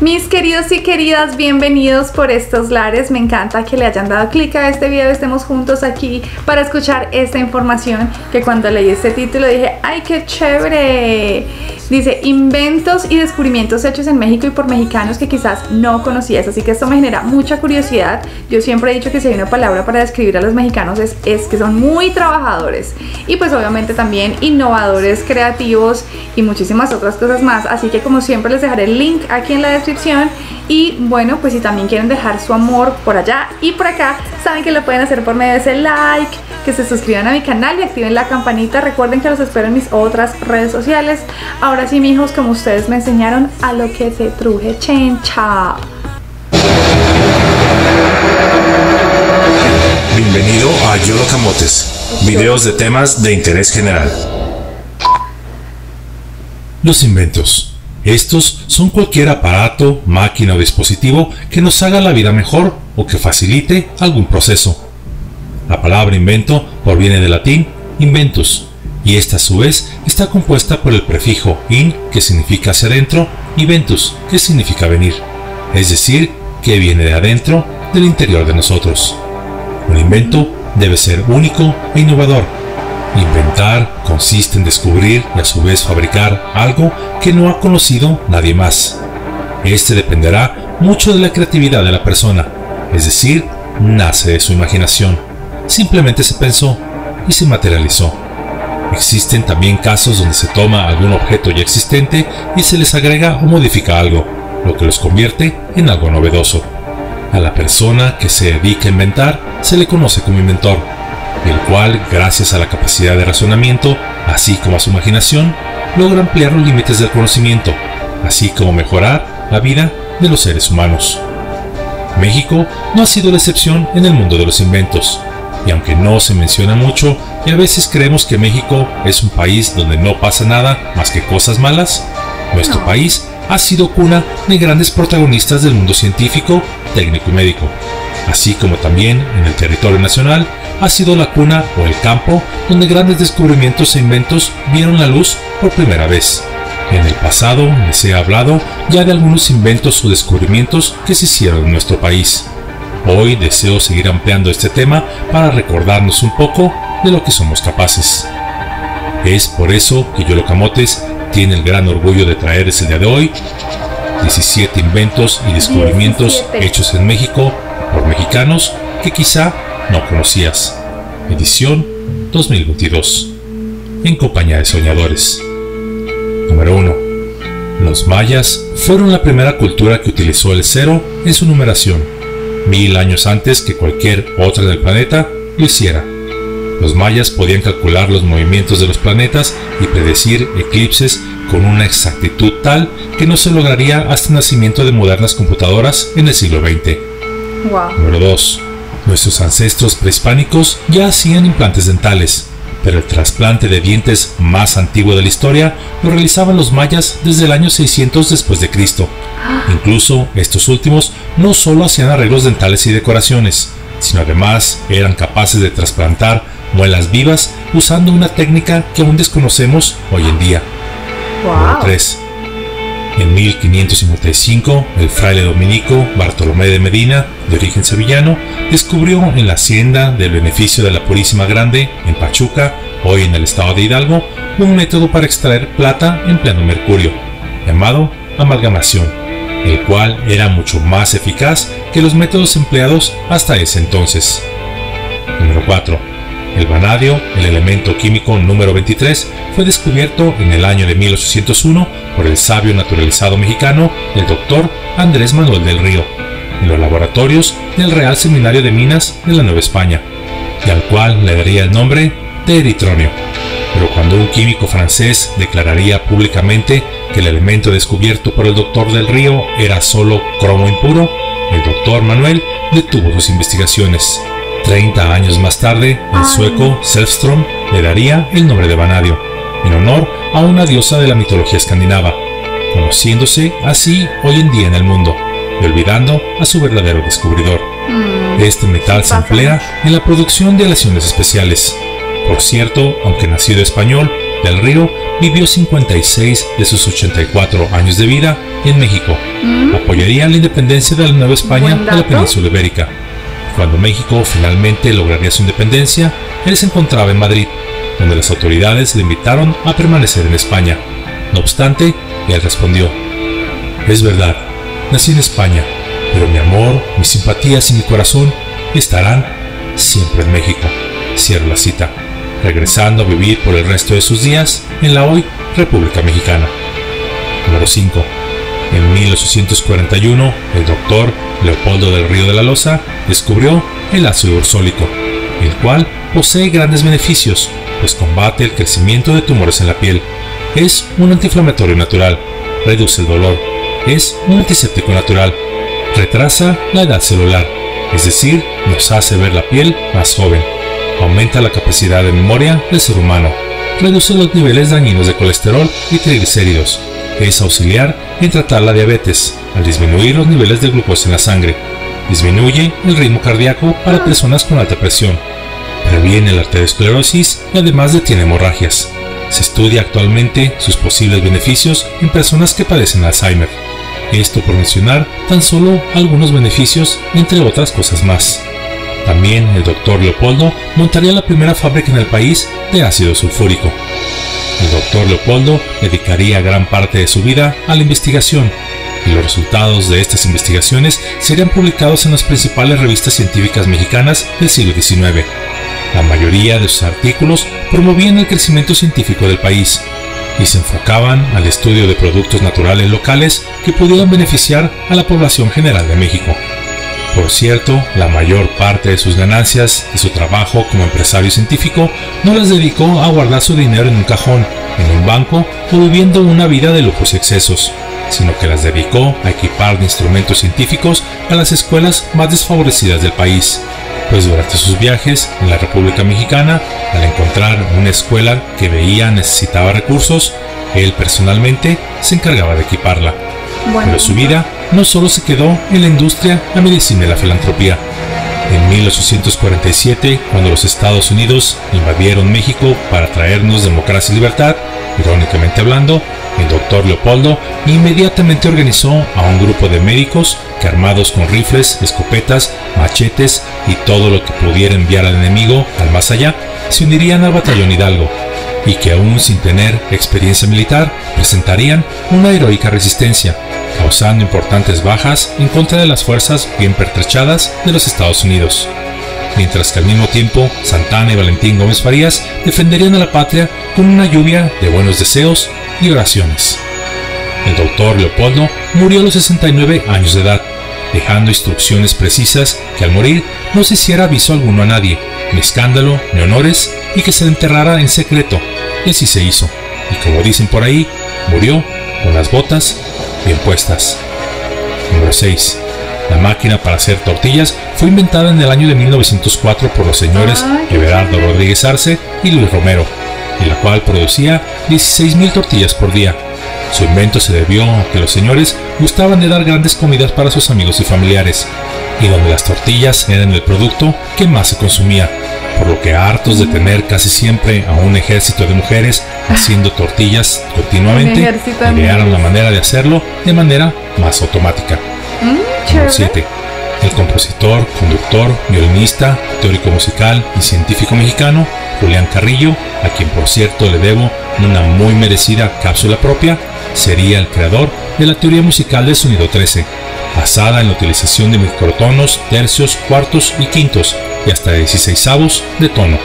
Mis queridos y queridas, bienvenidos por estos lares. Me encanta que le hayan dado clic a este video, estemos juntos aquí para escuchar esta información que cuando leí este título dije ¡ay, qué chévere! Dice, inventos y descubrimientos hechos en México y por mexicanos que quizás no conocías. Así que esto me genera mucha curiosidad. Yo siempre he dicho que si hay una palabra para describir a los mexicanos es que son muy trabajadores. Y pues obviamente también innovadores, creativos y muchísimas otras cosas más. Así que como siempre les dejaré el link aquí en la descripción. Y bueno, pues si también quieren dejar su amor por allá y por acá, saben que lo pueden hacer por medio de ese like, que se suscriban a mi canal y activen la campanita. Recuerden que los espero en mis otras redes sociales. Ahora sí, mijos, como ustedes me enseñaron, a lo que se truje, chencha. Bienvenido a Yolo Camotes, videos de temas de interés general. Los inventos. Estos son cualquier aparato, máquina o dispositivo que nos haga la vida mejor o que facilite algún proceso. La palabra invento proviene del latín inventus, y esta a su vez está compuesta por el prefijo in, que significa hacia adentro, y ventus, que significa venir, es decir, que viene de adentro, del interior de nosotros. Un invento debe ser único e innovador. Inventar consiste en descubrir y a su vez fabricar algo que no ha conocido nadie más. Este dependerá mucho de la creatividad de la persona, es decir, nace de su imaginación. Simplemente se pensó y se materializó. Existen también casos donde se toma algún objeto ya existente y se les agrega o modifica algo, lo que los convierte en algo novedoso. A la persona que se dedica a inventar se le conoce como inventor, el cual, gracias a la capacidad de razonamiento, así como a su imaginación, logra ampliar los límites del conocimiento, así como mejorar la vida de los seres humanos. México no ha sido la excepción en el mundo de los inventos, y aunque no se menciona mucho, y a veces creemos que México es un país donde no pasa nada más que cosas malas, nuestro país ha sido cuna de grandes protagonistas del mundo científico, técnico y médico, así como también en el territorio nacional, ha sido la cuna o el campo donde grandes descubrimientos e inventos vieron la luz por primera vez. En el pasado les he hablado ya de algunos inventos o descubrimientos que se hicieron en nuestro país. Hoy deseo seguir ampliando este tema para recordarnos un poco de lo que somos capaces. Es por eso que Yolo Camotes tiene el gran orgullo de traerles el día de hoy 17 inventos y descubrimientos hechos en México por mexicanos que quizá no conocías, edición 2022, en compañía de soñadores. Número 1. Los mayas fueron la primera cultura que utilizó el cero en su numeración, 1000 años antes que cualquier otra del planeta lo hiciera. Los mayas podían calcular los movimientos de los planetas y predecir eclipses con una exactitud tal que no se lograría hasta el nacimiento de modernas computadoras en el siglo XX. Wow. Número 2. Nuestros ancestros prehispánicos ya hacían implantes dentales, pero el trasplante de dientes más antiguo de la historia lo realizaban los mayas desde el año 600 después de Cristo. Incluso estos últimos no solo hacían arreglos dentales y decoraciones, sino además eran capaces de trasplantar muelas vivas usando una técnica que aún desconocemos hoy en día. Wow. Número 3. En 1555, el fraile dominico Bartolomé de Medina, de origen sevillano, descubrió en la hacienda del Beneficio de la Purísima Grande, en Pachuca, hoy en el estado de Hidalgo, un método para extraer plata empleando mercurio, llamado amalgamación, el cual era mucho más eficaz que los métodos empleados hasta ese entonces. Número 4. El vanadio, el elemento químico número 23, fue descubierto en el año de 1801 por el sabio naturalizado mexicano, el doctor Andrés Manuel del Río, en los laboratorios del Real Seminario de Minas de la Nueva España, y al cual le daría el nombre de eritronio. Pero cuando un químico francés declararía públicamente que el elemento descubierto por el doctor del Río era solo cromo impuro, el doctor Manuel detuvo sus investigaciones. 30 años más tarde, el sueco Sjöström le daría el nombre de vanadio, en honor a una diosa de la mitología escandinava, conociéndose así hoy en día en el mundo, y olvidando a su verdadero descubridor. Este metal se emplea en la producción de aleaciones especiales. Por cierto, aunque nacido español, Del Río vivió 56 de sus 84 años de vida en México. Apoyaría la independencia de la Nueva España de la península ibérica. Cuando México finalmente lograría su independencia, él se encontraba en Madrid, donde las autoridades le invitaron a permanecer en España. No obstante, él respondió: "Es verdad, nací en España, pero mi amor, mis simpatías y mi corazón estarán siempre en México". Cierra la cita, regresando a vivir por el resto de sus días en la hoy República Mexicana. Número 5. En 1841, el doctor Leopoldo del Río de la Loza descubrió el ácido ursólico, el cual posee grandes beneficios, pues combate el crecimiento de tumores en la piel, es un antiinflamatorio natural, reduce el dolor, es un antiséptico natural, retrasa la edad celular, es decir, nos hace ver la piel más joven, aumenta la capacidad de memoria del ser humano, reduce los niveles dañinos de colesterol y triglicéridos, es auxiliar en tratar la diabetes al disminuir los niveles de glucosa en la sangre, disminuye el ritmo cardíaco para personas con alta presión, previene la arteriosclerosis y además detiene hemorragias. Se estudia actualmente sus posibles beneficios en personas que padecen Alzheimer. Esto por mencionar tan solo algunos beneficios, entre otras cosas más. También el doctor Leopoldo montaría la primera fábrica en el país de ácido sulfúrico. El doctor Leopoldo dedicaría gran parte de su vida a la investigación, y los resultados de estas investigaciones serían publicados en las principales revistas científicas mexicanas del siglo XIX. La mayoría de sus artículos promovían el crecimiento científico del país y se enfocaban al estudio de productos naturales locales que pudieran beneficiar a la población general de México. Por cierto, la mayor parte de sus ganancias de su trabajo como empresario científico no las dedicó a guardar su dinero en un cajón, en un banco o viviendo una vida de lujos y excesos, sino que las dedicó a equipar de instrumentos científicos a las escuelas más desfavorecidas del país. Pues durante sus viajes en la República Mexicana, al encontrar una escuela que veía necesitaba recursos, él personalmente se encargaba de equiparla. Pero su vida no solo se quedó en la industria, la medicina y la filantropía. En 1847, cuando los Estados Unidos invadieron México para traernos democracia y libertad, irónicamente hablando, el doctor Leopoldo inmediatamente organizó a un grupo de médicos que, armados con rifles, escopetas, machetes y todo lo que pudiera enviar al enemigo al más allá, se unirían al batallón Hidalgo y que, aún sin tener experiencia militar, presentarían una heroica resistencia, causando importantes bajas en contra de las fuerzas bien pertrechadas de los Estados Unidos. Mientras que al mismo tiempo Santana y Valentín Gómez Farías defenderían a la patria con una lluvia de buenos deseos y oraciones. El doctor Leopoldo murió a los 69 años de edad, dejando instrucciones precisas que al morir no se hiciera aviso alguno a nadie, ni escándalo, ni honores, y que se enterrara en secreto, y así se hizo, y como dicen por ahí, murió con las botas bien puestas. Número 6. La máquina para hacer tortillas fue inventada en el año de 1904 por los señores Everardo Rodríguez Arce y Luis Romero, y la cual producía 16,000 tortillas por día. Su invento se debió a que los señores gustaban de dar grandes comidas para sus amigos y familiares, y donde las tortillas eran el producto que más se consumía, por lo que, hartos de tener casi siempre a un ejército de mujeres haciendo tortillas continuamente, idearon la manera de hacerlo de manera más automática. Número 7. El compositor, conductor, violinista, teórico musical y científico mexicano Julián Carrillo, a quien por cierto le debo una muy merecida cápsula propia, sería el creador de la teoría musical del sonido 13, basada en la utilización de microtonos, tercios, cuartos y quintos, y hasta 16avos de tono.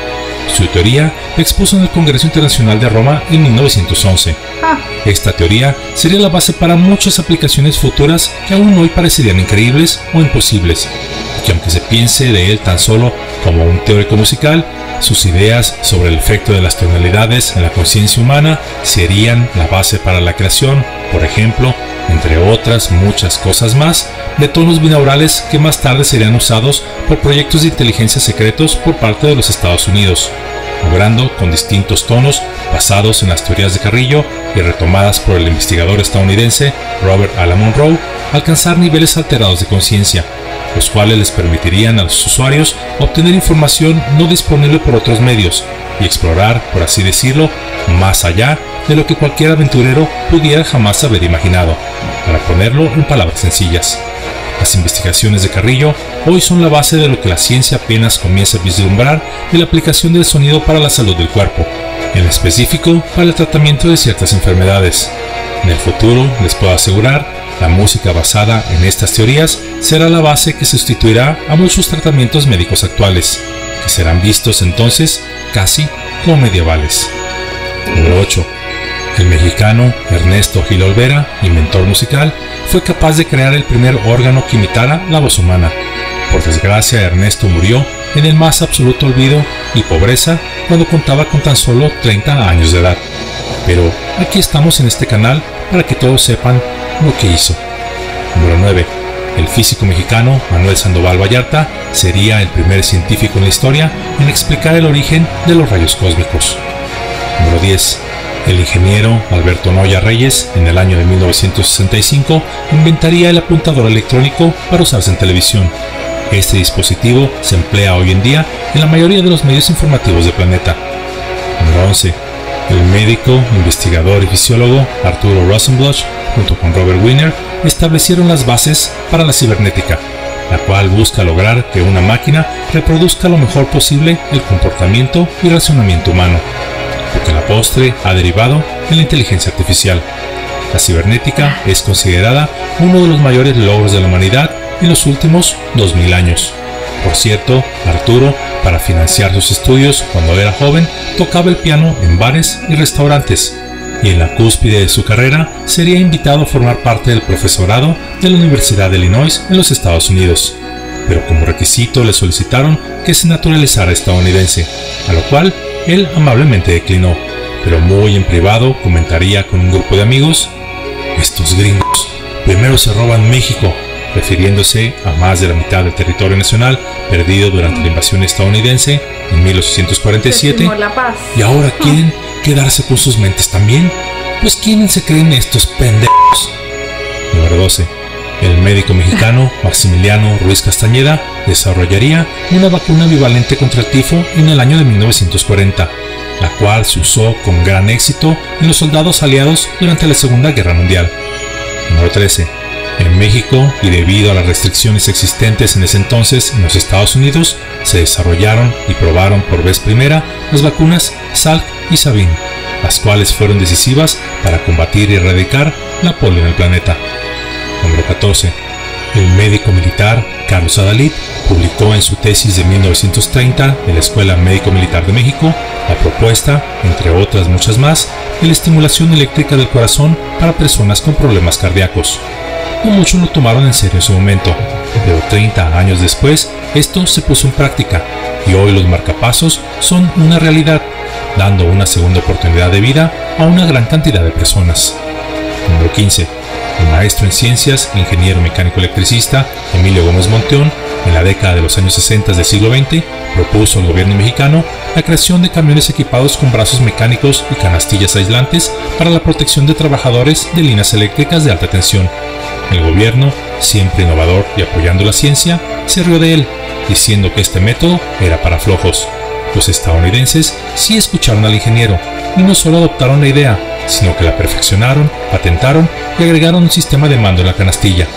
Su teoría la expuso en el Congreso Internacional de Roma en 1911. Esta teoría sería la base para muchas aplicaciones futuras que aún hoy parecerían increíbles o imposibles, y que, aunque se piense de él tan solo como un teórico musical, sus ideas sobre el efecto de las tonalidades en la conciencia humana serían la base para la creación, por ejemplo, entre otras muchas cosas más, de tonos binaurales que más tarde serían usados por proyectos de inteligencia secretos por parte de los Estados Unidos, logrando con distintos tonos basados en las teorías de Carrillo y retomadas por el investigador estadounidense Robert Alan Monroe, alcanzar niveles alterados de conciencia, los cuales les permitirían a los usuarios obtener información no disponible por otros medios y explorar, por así decirlo, más allá de lo que cualquier aventurero pudiera jamás haber imaginado, para ponerlo en palabras sencillas. Las investigaciones de Carrillo hoy son la base de lo que la ciencia apenas comienza a vislumbrar de la aplicación del sonido para la salud del cuerpo, en específico para el tratamiento de ciertas enfermedades. En el futuro, les puedo asegurar, la música basada en estas teorías será la base que sustituirá a muchos tratamientos médicos actuales, que serán vistos entonces casi como medievales. Número 8. El mexicano Ernesto Gil Olvera, inventor musical, fue capaz de crear el primer órgano que imitara la voz humana. Por desgracia, Ernesto murió en el más absoluto olvido y pobreza cuando contaba con tan solo 30 años de edad. Pero aquí estamos en este canal para que todos sepan lo que hizo. Número 9. El físico mexicano Manuel Sandoval Vallarta sería el primer científico en la historia en explicar el origen de los rayos cósmicos. Número 10. El ingeniero Alberto Noya Reyes, en el año de 1965, inventaría el apuntador electrónico para usarse en televisión. Este dispositivo se emplea hoy en día en la mayoría de los medios informativos del planeta. Número 11. El médico, investigador y fisiólogo Arturo Rosenbluth, junto con Robert Wiener, establecieron las bases para la cibernética, la cual busca lograr que una máquina reproduzca lo mejor posible el comportamiento y razonamiento humano, lo que a la postre ha derivado en la inteligencia artificial. La cibernética es considerada uno de los mayores logros de la humanidad en los últimos 2000 años. Por cierto, Arturo, para financiar sus estudios cuando era joven, tocaba el piano en bares y restaurantes, y en la cúspide de su carrera sería invitado a formar parte del profesorado de la Universidad de Illinois en los Estados Unidos, pero como requisito le solicitaron que se naturalizara estadounidense, a lo cual él amablemente declinó, pero muy en privado comentaría con un grupo de amigos: "Estos gringos primero se roban México", refiriéndose a más de la mitad del territorio nacional perdido durante la invasión estadounidense en 1847, y ahora quieren quedarse con sus mentes también. Pues ¿quiénes se creen estos pendejos? Número 12. El médico mexicano Maximiliano Ruiz Castañeda desarrollaría una vacuna bivalente contra el tifo en el año de 1940, la cual se usó con gran éxito en los soldados aliados durante la Segunda Guerra Mundial. Número 13. En México, y debido a las restricciones existentes en ese entonces en los Estados Unidos, se desarrollaron y probaron por vez primera las vacunas Salk y Sabin, las cuales fueron decisivas para combatir y erradicar la polio en el planeta. Número 14. El médico militar Carlos Adalid publicó en su tesis de 1930 en la Escuela Médico Militar de México la propuesta, entre otras muchas más, de la estimulación eléctrica del corazón para personas con problemas cardíacos. No muchos lo tomaron en serio en su momento, pero 30 años después esto se puso en práctica y hoy los marcapasos son una realidad, dando una segunda oportunidad de vida a una gran cantidad de personas. Número 15. El maestro en ciencias, ingeniero mecánico electricista Emilio Gómez Monteón, en la década de los años 60 del siglo XX, propuso al gobierno mexicano la creación de camiones equipados con brazos mecánicos y canastillas aislantes para la protección de trabajadores de líneas eléctricas de alta tensión. El gobierno, siempre innovador y apoyando la ciencia, se rió de él, diciendo que este método era para flojos. Los estadounidenses sí escucharon al ingeniero y no solo adoptaron la idea, sino que la perfeccionaron, patentaron y agregaron un sistema de mando en la canastilla.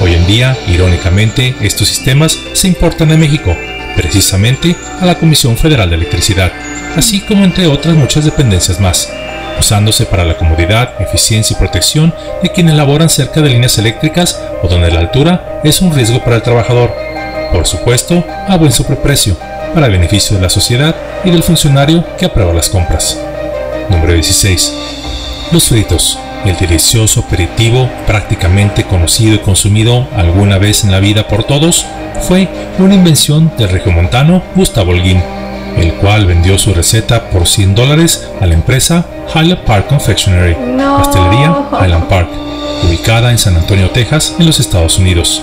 Hoy en día, irónicamente, estos sistemas se importan de México, precisamente a la Comisión Federal de Electricidad, así como entre otras muchas dependencias más, usándose para la comodidad, eficiencia y protección de quienes laboran cerca de líneas eléctricas o donde la altura es un riesgo para el trabajador. Por supuesto, a buen sobreprecio, para el beneficio de la sociedad y del funcionario que aprueba las compras. Número 16. Los fritos, el delicioso aperitivo prácticamente conocido y consumido alguna vez en la vida por todos, fue una invención del regiomontano Gustavo Olguín, el cual vendió su receta por $100 a la empresa Highland Park Confectionery, pastelería Highland Park, ubicada en San Antonio, Texas, en los Estados Unidos.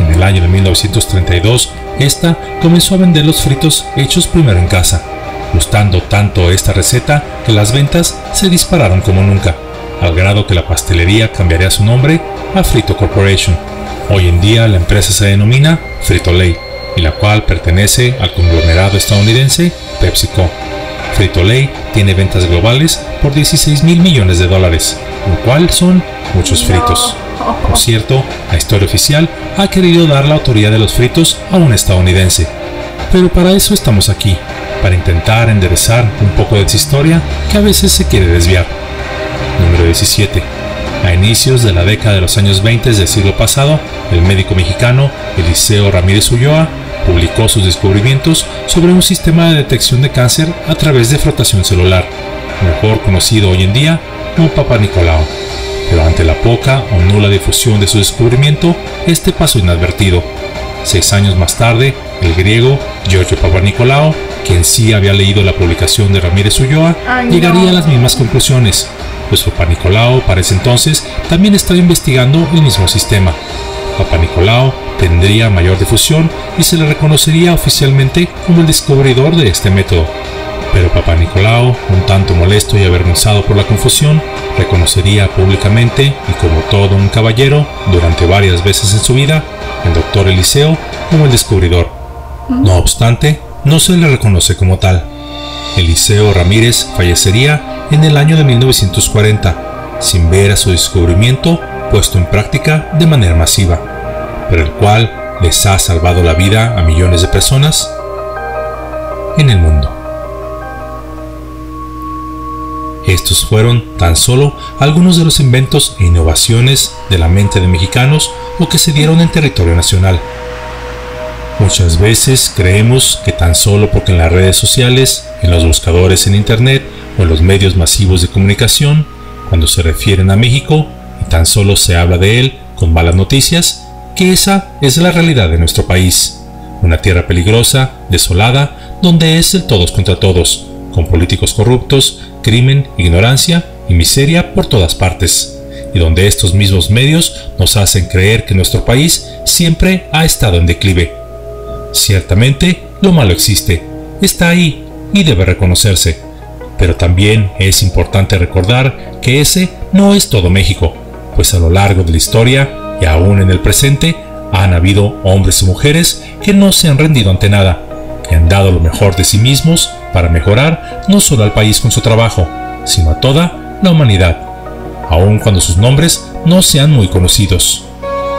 En el año de 1932, esta comenzó a vender los fritos hechos primero en casa, gustando tanto esta receta que las ventas se dispararon como nunca, al grado que la pastelería cambiaría su nombre a Frito Corporation. Hoy en día la empresa se denomina Frito Lay, y la cual pertenece al conglomerado estadounidense PepsiCo. Frito Lay tiene ventas globales por $16 mil millones, lo cual son muchos fritos. Por cierto, la historia oficial ha querido dar la autoría de los fritos a un estadounidense. Pero para eso estamos aquí, para intentar enderezar un poco de esta historia que a veces se quiere desviar. Número 17. A inicios de la década de los años 20 del siglo pasado, el médico mexicano Eliseo Ramírez Ulloa publicó sus descubrimientos sobre un sistema de detección de cáncer a través de frotación celular, mejor conocido hoy en día como Papanikolaou. Pero ante la poca o nula difusión de su descubrimiento, este pasó inadvertido. 6 años más tarde, el griego Georgios Papanikolaou, quien sí había leído la publicación de Ramírez Ulloa, llegaría a las mismas conclusiones, pues Papanikolaou para ese entonces también estaba investigando el mismo sistema. Papanikolaou tendría mayor difusión y se le reconocería oficialmente como el descubridor de este método. Pero Papanikolaou, un tanto molesto y avergonzado por la confusión, reconocería públicamente y como todo un caballero, durante varias veces en su vida, el doctor Eliseo como el descubridor. No obstante, no se le reconoce como tal. Eliseo Ramírez fallecería en el año de 1940, sin ver a su descubrimiento puesto en práctica de manera masiva, pero el cual les ha salvado la vida a millones de personas en el mundo. Estos fueron tan solo algunos de los inventos e innovaciones de la mente de mexicanos o que se dieron en territorio nacional. Muchas veces creemos que tan solo porque en las redes sociales, en los buscadores en internet o en los medios masivos de comunicación, cuando se refieren a México y tan solo se habla de él con malas noticias, que esa es la realidad de nuestro país. Una tierra peligrosa, desolada, donde es el todos contra todos, con políticos corruptos, crimen, ignorancia y miseria por todas partes, y donde estos mismos medios nos hacen creer que nuestro país siempre ha estado en declive. Ciertamente, lo malo existe, está ahí y debe reconocerse, pero también es importante recordar que ese no es todo México, pues a lo largo de la historia y aún en el presente han habido hombres y mujeres que no se han rendido ante nada, que han dado lo mejor de sí mismos para mejorar no solo al país con su trabajo, sino a toda la humanidad, aun cuando sus nombres no sean muy conocidos.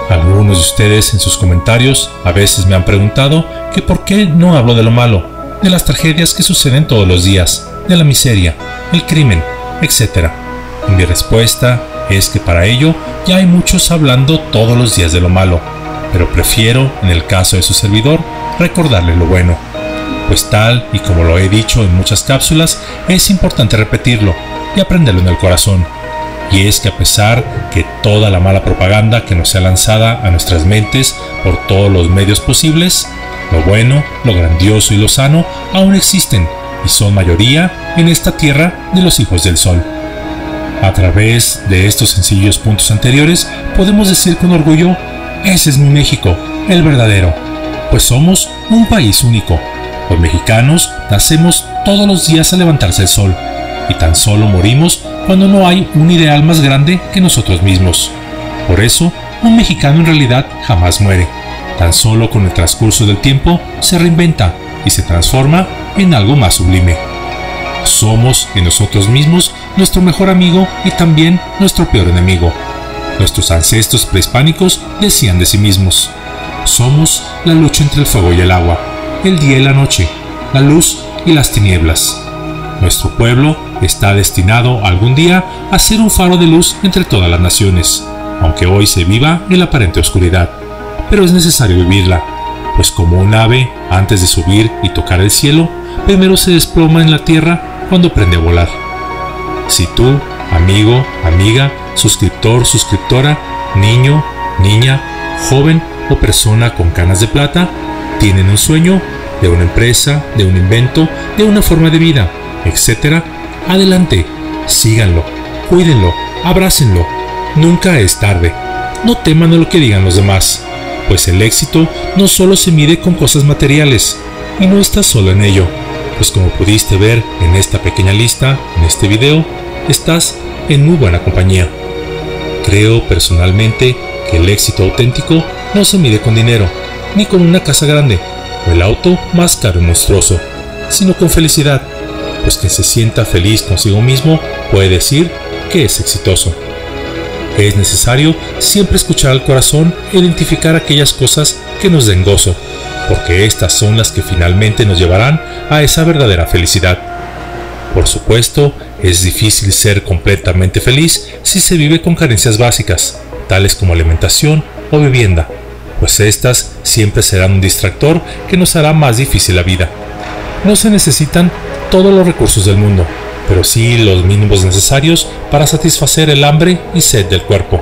Algunos de ustedes en sus comentarios a veces me han preguntado que por qué no hablo de lo malo, de las tragedias que suceden todos los días, de la miseria, el crimen, etc. Mi respuesta es que para ello ya hay muchos hablando todos los días de lo malo, pero prefiero, en el caso de su servidor, recordarle lo bueno. Pues tal y como lo he dicho en muchas cápsulas, es importante repetirlo y aprenderlo en el corazón. Y es que a pesar que toda la mala propaganda que nos sea lanzada a nuestras mentes por todos los medios posibles, lo bueno, lo grandioso y lo sano aún existen y son mayoría en esta tierra de los hijos del sol. A través de estos sencillos puntos anteriores podemos decir con orgullo, ese es mi México, el verdadero, pues somos un país único. Los mexicanos nacemos todos los días al levantarse el sol y tan solo morimos cuando no hay un ideal más grande que nosotros mismos. Por eso, un mexicano en realidad jamás muere. Tan solo con el transcurso del tiempo se reinventa y se transforma en algo más sublime. Somos en nosotros mismos nuestro mejor amigo y también nuestro peor enemigo. Nuestros ancestros prehispánicos decían de sí mismos, somos la lucha entre el fuego y el agua, el día y la noche, la luz y las tinieblas. Nuestro pueblo está destinado algún día a ser un faro de luz entre todas las naciones, aunque hoy se viva en la aparente oscuridad, pero es necesario vivirla, pues como un ave, antes de subir y tocar el cielo, primero se desploma en la tierra cuando aprende a volar. Si tú, amigo, amiga, suscriptor, suscriptora, niño, niña, joven o persona con canas de plata, tienen un sueño, de una empresa, de un invento, de una forma de vida, etc. Adelante, síganlo, cuídenlo, abrácenlo. Nunca es tarde. No teman a lo que digan los demás, pues el éxito no solo se mide con cosas materiales, y no estás solo en ello, pues como pudiste ver en esta pequeña lista, en este video, estás en muy buena compañía. Creo personalmente que el éxito auténtico no se mide con dinero, ni con una casa grande o el auto más caro y monstruoso, sino con felicidad, pues que se sienta feliz consigo mismo puede decir que es exitoso. Es necesario siempre escuchar al corazón e identificar aquellas cosas que nos den gozo, porque estas son las que finalmente nos llevarán a esa verdadera felicidad. Por supuesto, es difícil ser completamente feliz si se vive con carencias básicas, tales como alimentación o vivienda, pues estas siempre serán un distractor que nos hará más difícil la vida. No se necesitan todos los recursos del mundo, pero sí los mínimos necesarios para satisfacer el hambre y sed del cuerpo.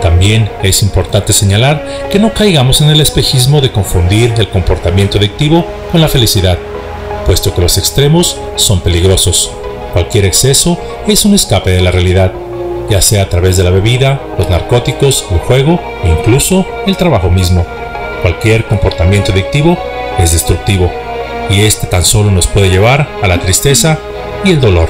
También es importante señalar que no caigamos en el espejismo de confundir el comportamiento adictivo con la felicidad, puesto que los extremos son peligrosos. Cualquier exceso es un escape de la realidad, ya sea a través de la bebida, los narcóticos, el juego e incluso el trabajo mismo. Cualquier comportamiento adictivo es destructivo, y este tan solo nos puede llevar a la tristeza y el dolor.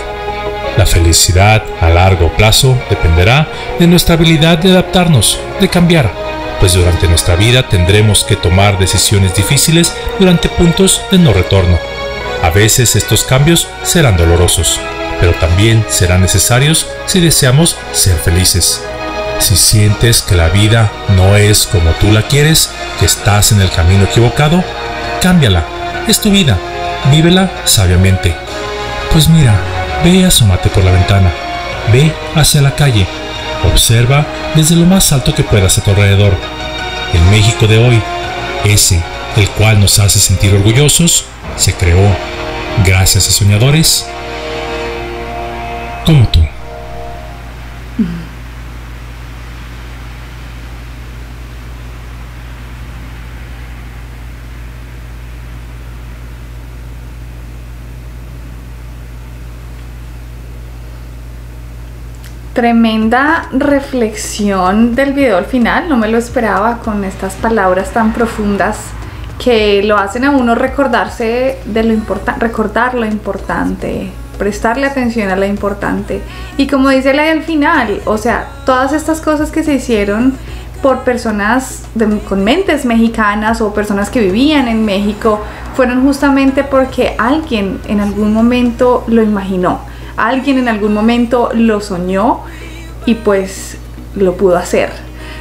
La felicidad a largo plazo dependerá de nuestra habilidad de adaptarnos, de cambiar, pues durante nuestra vida tendremos que tomar decisiones difíciles durante puntos de no retorno. A veces estos cambios serán dolorosos, pero también serán necesarios si deseamos ser felices. Si sientes que la vida no es como tú la quieres, que estás en el camino equivocado, cámbiala. Es tu vida, vívela sabiamente. Pues mira, ve, asómate por la ventana, ve hacia la calle, observa desde lo más alto que puedas a tu alrededor. El México de hoy, ese el cual nos hace sentir orgullosos, se creó gracias a soñadores como tú. Tremenda reflexión del video al final, no me lo esperaba, con estas palabras tan profundas que lo hacen a uno recordarse de lo importante, recordar lo importante, prestarle atención a lo importante. Y como dice Ley al final, o sea, todas estas cosas que se hicieron por personas con mentes mexicanas o personas que vivían en México fueron justamente porque alguien en algún momento lo imaginó, alguien en algún momento lo soñó y pues lo pudo hacer.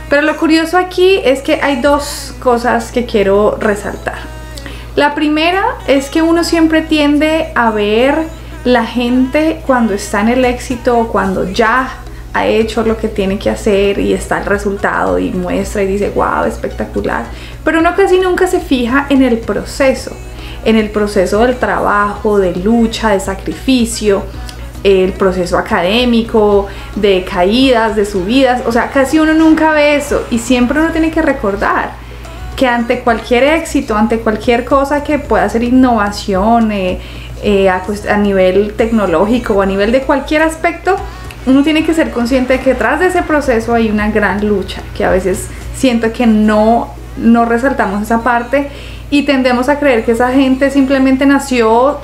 Pero lo curioso aquí es que hay dos cosas que quiero resaltar. La primera es que uno siempre tiende a ver la gente cuando está en el éxito, cuando ya ha hecho lo que tiene que hacer y está el resultado y muestra y dice wow, espectacular. Pero uno casi nunca se fija en el proceso del trabajo, de lucha, de sacrificio, el proceso académico, de caídas, de subidas, o sea, casi uno nunca ve eso. Y siempre uno tiene que recordar que ante cualquier éxito, ante cualquier cosa que pueda ser innovación a nivel tecnológico o a nivel de cualquier aspecto, uno tiene que ser consciente de que detrás de ese proceso hay una gran lucha, que a veces siento que no resaltamos esa parte y tendemos a creer que esa gente simplemente nació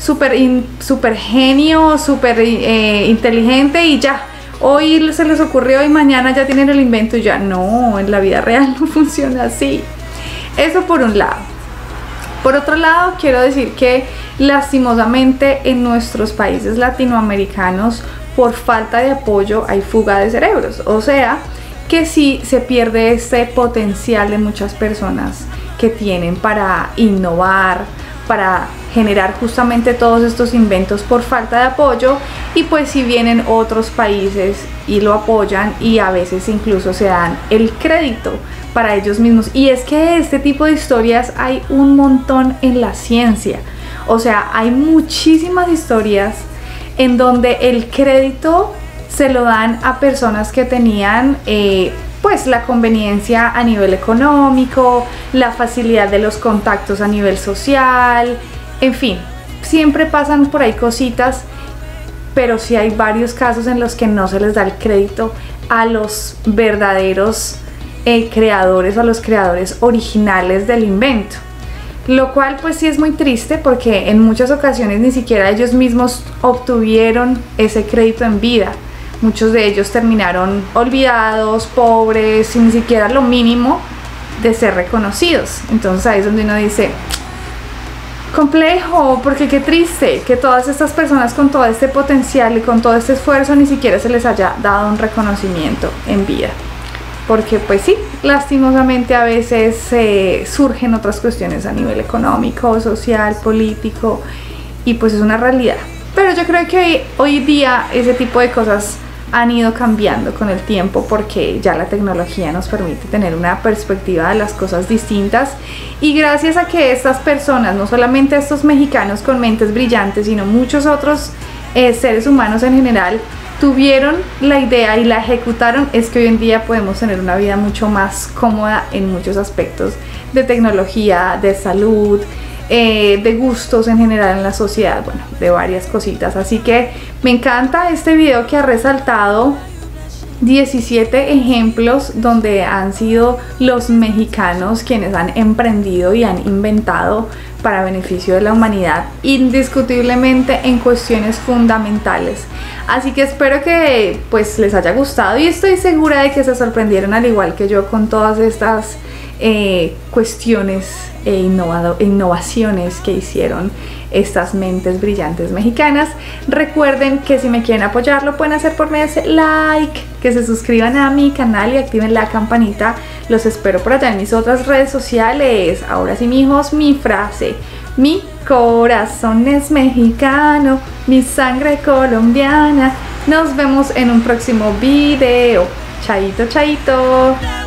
súper genio, súper inteligente y ya, hoy se les ocurrió y mañana ya tienen el invento y ya. No, en la vida real no funciona así. Eso por un lado. Por otro lado, quiero decir que lastimosamente en nuestros países latinoamericanos, por falta de apoyo, hay fuga de cerebros, o sea que sí se pierde ese potencial de muchas personas que tienen para innovar, para generar justamente todos estos inventos por falta de apoyo. Y pues si vienen otros países y lo apoyan, y a veces incluso se dan el crédito para ellos mismos. Y es que este tipo de historias hay un montón en la ciencia, o sea, hay muchísimas historias en donde el crédito se lo dan a personas que tenían pues la conveniencia a nivel económico, la facilidad de los contactos a nivel social, en fin, siempre pasan por ahí cositas, pero sí hay varios casos en los que no se les da el crédito a los verdaderos creadores, a los creadores originales del invento, lo cual pues sí es muy triste, porque en muchas ocasiones ni siquiera ellos mismos obtuvieron ese crédito en vida. Muchos de ellos terminaron olvidados, pobres, sin ni siquiera lo mínimo de ser reconocidos. Entonces ahí es donde uno dice, complejo, porque qué triste que todas estas personas con todo este potencial y con todo este esfuerzo ni siquiera se les haya dado un reconocimiento en vida. Porque pues sí, lastimosamente a veces surgen otras cuestiones a nivel económico, social, político, y pues es una realidad. Pero yo creo que hoy día ese tipo de cosas han ido cambiando con el tiempo, porque ya la tecnología nos permite tener una perspectiva de las cosas distintas, y gracias a que estas personas, no solamente estos mexicanos con mentes brillantes, sino muchos otros seres humanos en general, tuvieron la idea y la ejecutaron, es que hoy en día podemos tener una vida mucho más cómoda en muchos aspectos de tecnología, de salud, de gustos en general en la sociedad, bueno, de varias cositas. Así que me encanta este video que ha resaltado 17 ejemplos donde han sido los mexicanos quienes han emprendido y han inventado para beneficio de la humanidad, indiscutiblemente en cuestiones fundamentales. Así que espero que pues les haya gustado, y estoy segura de que se sorprendieron al igual que yo con todas estas cuestiones e innovaciones que hicieron estas mentes brillantes mexicanas. Recuerden que si me quieren apoyar lo pueden hacer por medio de like, que se suscriban a mi canal y activen la campanita. Los espero por allá en mis otras redes sociales. Ahora sí, mijos, mi frase: mi corazón es mexicano, mi sangre colombiana. Nos vemos en un próximo video. Chaito, chaito.